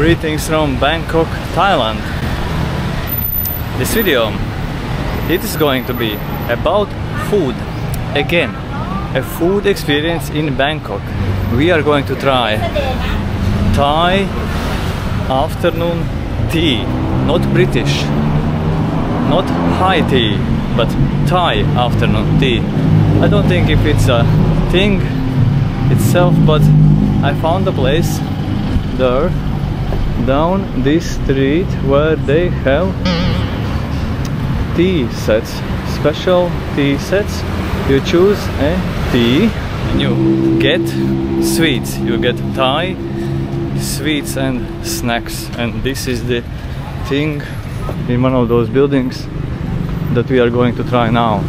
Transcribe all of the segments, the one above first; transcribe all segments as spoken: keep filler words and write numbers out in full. Greetings from Bangkok, Thailand. This video, it is going to be about food again. A food experience in Bangkok. We are going to try Thai afternoon tea. Not British, not high tea, but Thai afternoon tea. I don't think if it's a thing itself, but I found a place there down this street where they have tea sets, special tea sets. You choose a tea and you get sweets. You get Thai sweets and snacks, and this is the thing in one of those buildings that we are going to try now.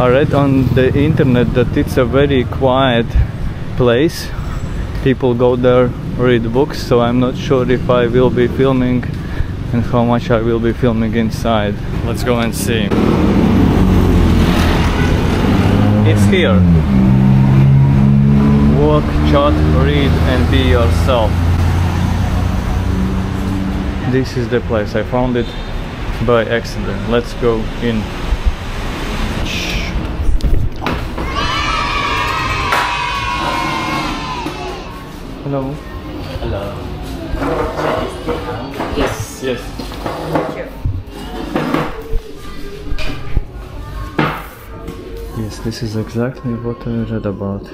I read on the internet that it's a very quiet place. People go there, read books, so I'm not sure if I will be filming and how much I will be filming inside. Let's go and see. It's here. Walk, chat, read and be yourself. This is the place. I found it by accident. Let's go in. Hello. Hello. Yes. Yes. Yes, this is exactly what I read about.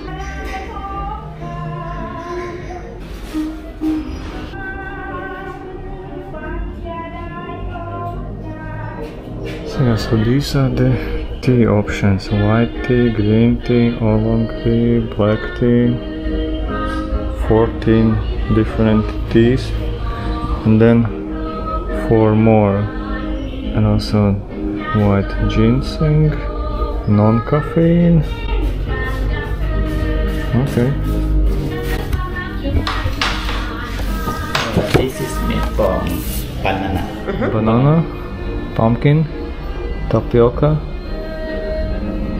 So, yeah, so these are the tea options. White tea, green tea, oolong tea, black tea. fourteen different teas, and then four more, and also white ginseng, non-caffeine. Okay. This is made from banana. Mm-hmm. Banana, pumpkin, tapioca,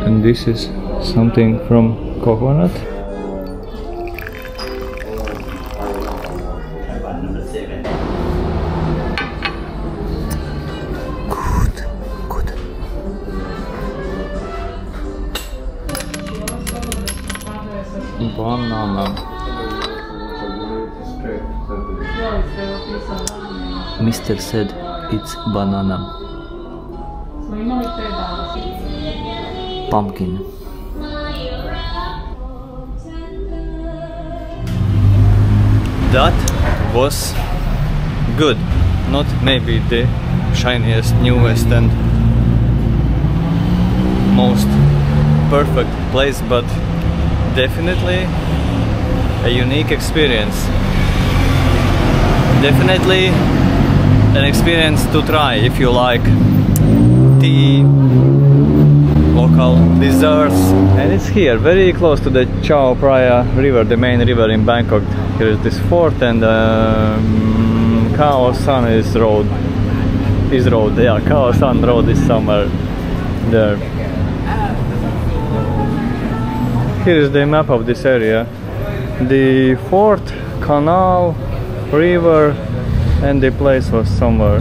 and this is something from coconut. Banana. Mister said it's banana. Pumpkin. That was good. Not maybe the shiniest, newest and most perfect place, but definitely a unique experience. Definitely an experience to try if you like tea, local desserts. And it's here, very close to the Chao Phraya river, the main river in Bangkok. Here is this fort, and um, Kaosan is road. Is road, yeah, Kaosan road is somewhere there. Here is the map of this area. The fort, canal, river, and the place was somewhere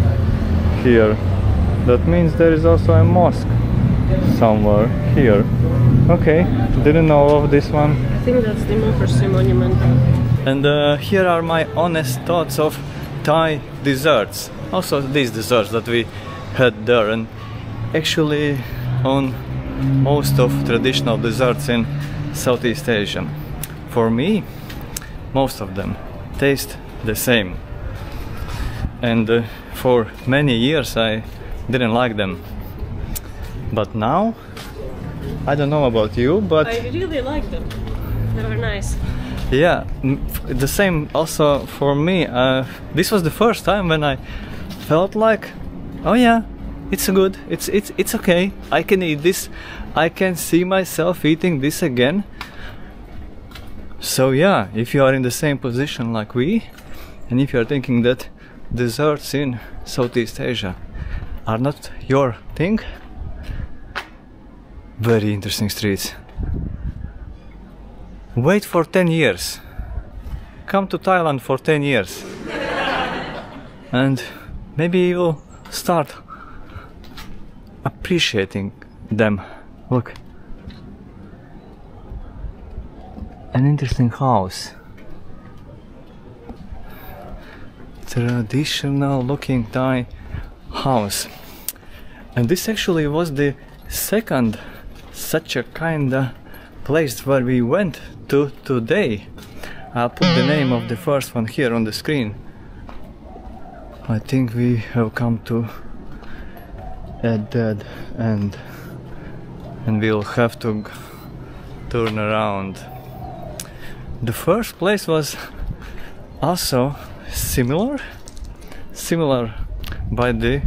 here. That means there is also a mosque somewhere here. Okay, didn't know of this one. I think that's the Montmorency monument. And uh, here are my honest thoughts of Thai desserts. Also these desserts that we had there, and actually on most of traditional desserts in Southeast Asia. For me, most of them taste the same, and uh, for many years I didn't like them, but now, I don't know about you, but I really like them. They were nice. Yeah, the same also for me. Uh, this was the first time when I felt like, oh yeah, it's good, it's, it's, it's okay, I can eat this, I can see myself eating this again. So yeah, if you are in the same position like we, and if you are thinking that desserts in Southeast Asia are not your thing, very interesting streets. Wait for ten years, come to Thailand for ten years and maybe you will start appreciating them. Look, an interesting house, traditional looking Thai house, and this actually was the second such a kinda place where we went to today. I'll put the name of the first one here on the screen. I think we have come to a dead end and we'll have to turn around. The first place was also similar similar by the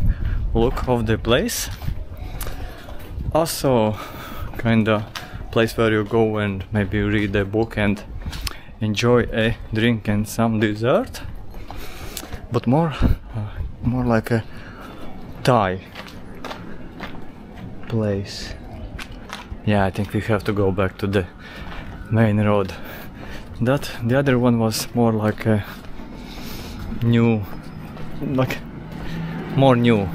look of the place, also kinda place where you go and maybe read a book and enjoy a drink and some dessert, but more uh, more like a Thai place. Yeah, I think we have to go back to the main road. That the other one was more like a new, like more new,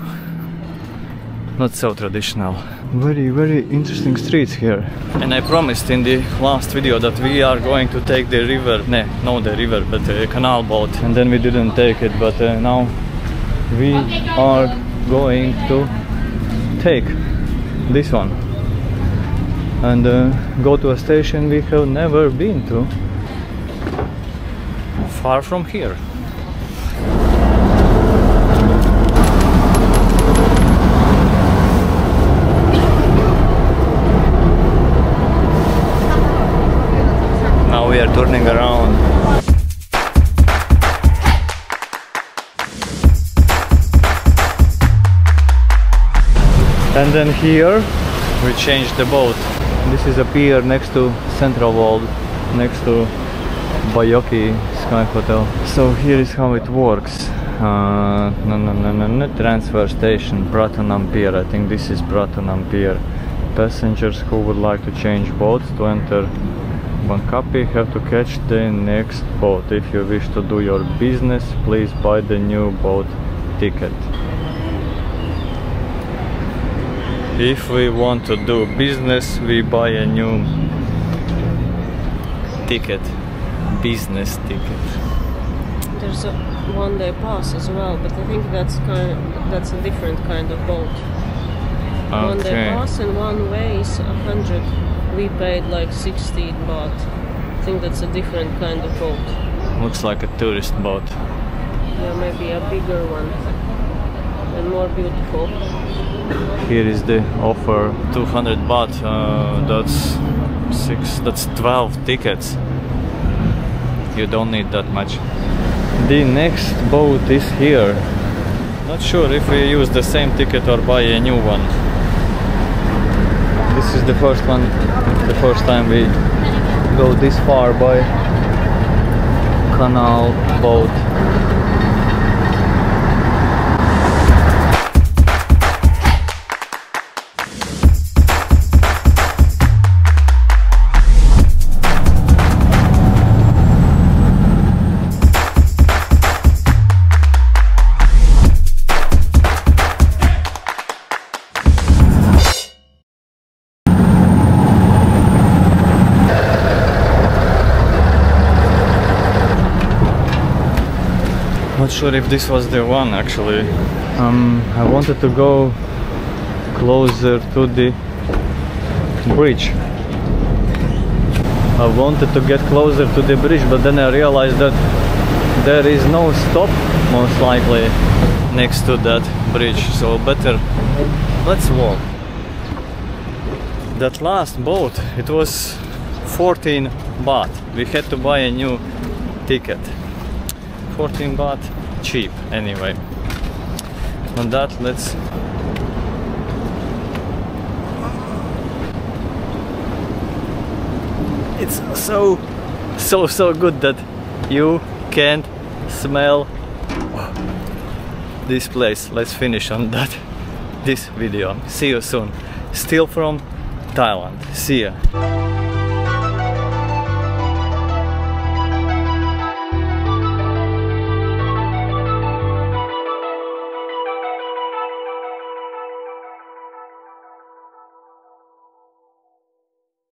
not so traditional. Very, very interesting streets here. And I promised in the last video that we are going to take the river, no, not the river, but the canal boat. And then we didn't take it, but uh, now we are going to take this one and uh, go to a station we have never been to. Far from here. We are turning around. And then here we change the boat. This is a pier next to Central World, next to Bayoke Sky Hotel. So here is how it works. Uh, no, no, no, no, no, transfer station, Bratanam Pier. I think this is Bratanam Pier. Passengers who would like to change boats to enter Bangkok, you have to catch the next boat. If you wish to do your business, please buy the new boat ticket. If we want to do business, we buy a new ticket. Business ticket. There's a one day pass as well, but I think that's kind of, that's a different kind of boat. Okay. One day pass and one way is a hundred. We paid like sixteen baht. I think that's a different kind of boat. Looks like a tourist boat. Yeah, maybe a bigger one and more beautiful. Here is the offer: two hundred baht. Uh, that's six. That's twelve tickets. You don't need that much. The next boat is here. Not sure if we use the same ticket or buy a new one. This is the first one, the first time we go this far by canal boat. Not sure if this was the one actually. Um, I wanted to go closer to the bridge. I wanted to get closer to the bridge, but then I realized that there is no stop, most likely, next to that bridge. So better, let's walk. That last boat, it was fourteen baht. We had to buy a new ticket. fourteen baht, cheap anyway. On that, let's it's so so so good that you can't smell this place. Let's finish on that this video. See you soon. Still from Thailand. See ya.